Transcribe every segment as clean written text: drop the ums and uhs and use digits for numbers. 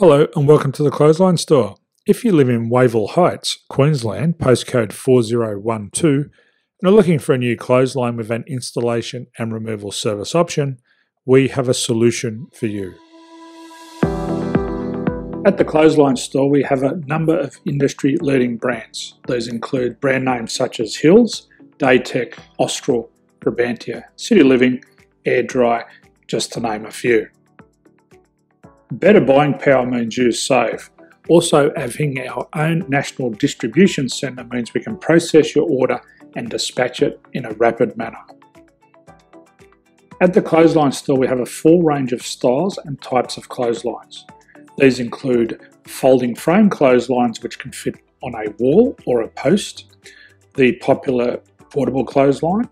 Hello and welcome to the Clothesline Store. If you live in Wavell Heights, Queensland, postcode 4012, and are looking for a new clothesline with an installation and removal service option, we have a solution for you. At the Clothesline Store, we have a number of industry-leading brands. Those include brand names such as Hills, Daytech, Austral, Brabantia, City Living, AirDry, just to name a few. Better buying power means you save. Also, having our own national distribution centre means we can process your order and dispatch it in a rapid manner. At the Clothesline Store, we have a full range of styles and types of clotheslines. These include folding frame clotheslines which can fit on a wall or a post, the popular portable clothesline,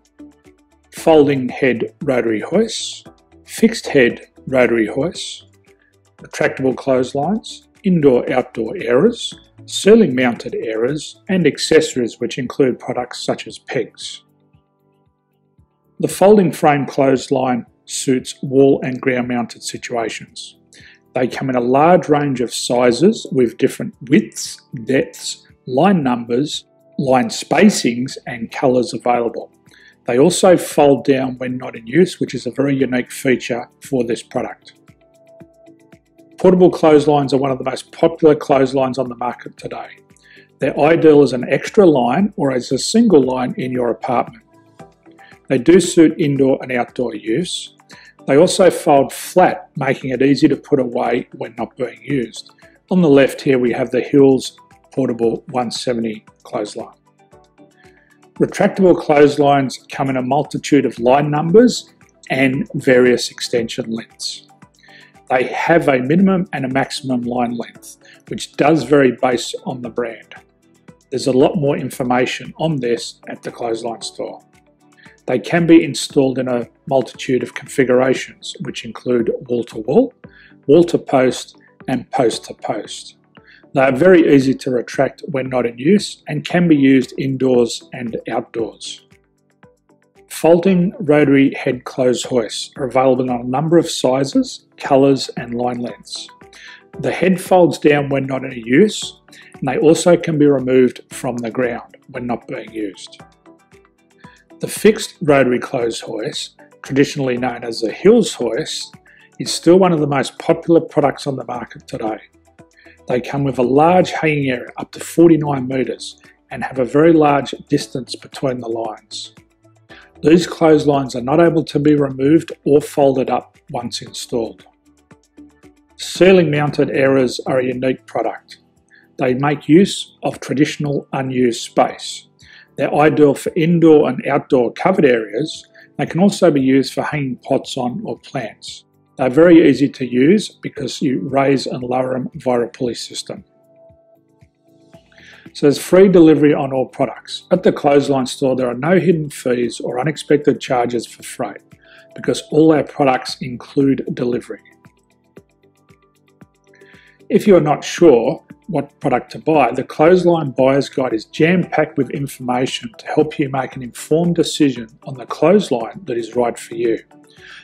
folding head rotary hoists, fixed head rotary hoists, retractable clotheslines, indoor-outdoor airers, ceiling-mounted airers, and accessories which include products such as pegs. The folding frame clothesline suits wall and ground-mounted situations. They come in a large range of sizes with different widths, depths, line numbers, line spacings, and colours available. They also fold down when not in use, which is a very unique feature for this product. Portable clotheslines are one of the most popular clotheslines on the market today. They're ideal as an extra line or as a single line in your apartment. They do suit indoor and outdoor use. They also fold flat, making it easy to put away when not being used. On the left here we have the Hills Portable 170 clothesline. Retractable clotheslines come in a multitude of line numbers and various extension lengths. They have a minimum and a maximum line length, which does vary based on the brand. There's a lot more information on this at the Clothesline Store. They can be installed in a multitude of configurations, which include wall-to-wall, wall-to-post, and post-to-post. They are very easy to retract when not in use and can be used indoors and outdoors. Folding rotary head clothes hoists are available in a number of sizes, colours and line lengths. The head folds down when not in use, and they also can be removed from the ground when not being used. The fixed rotary clothes hoist, traditionally known as the Hills Hoist, is still one of the most popular products on the market today. They come with a large hanging area up to 49 metres and have a very large distance between the lines. These clotheslines are not able to be removed or folded up once installed. Ceiling-mounted airers are a unique product. They make use of traditional unused space. They're ideal for indoor and outdoor covered areas. They can also be used for hanging pots on or plants. They're very easy to use because you raise and lower them via a pulley system. So there's free delivery on all products. At the Clothesline Store, there are no hidden fees or unexpected charges for freight because all our products include delivery. If you're not sure what product to buy, the Clothesline Buyer's Guide is jam-packed with information to help you make an informed decision on the clothesline that is right for you.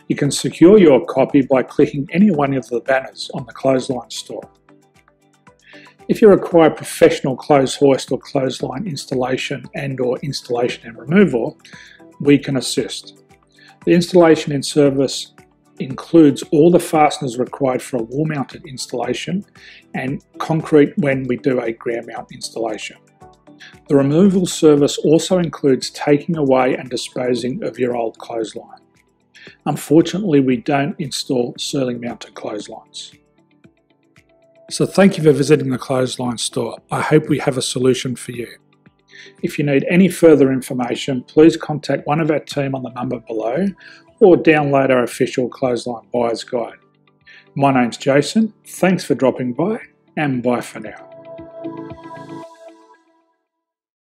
You can secure your copy by clicking any one of the banners on the Clothesline Store. If you require professional clothes hoist or clothesline installation and or installation and removal, we can assist. The installation and service includes all the fasteners required for a wall-mounted installation and concrete when we do a ground-mount installation. The removal service also includes taking away and disposing of your old clothesline. Unfortunately, we don't install ceiling-mounted clotheslines. So thank you for visiting the Clothesline Store. I hope we have a solution for you. If you need any further information, please contact one of our team on the number below or download our official Clothesline Buyer's Guide. My name's Jason. Thanks for dropping by and bye for now.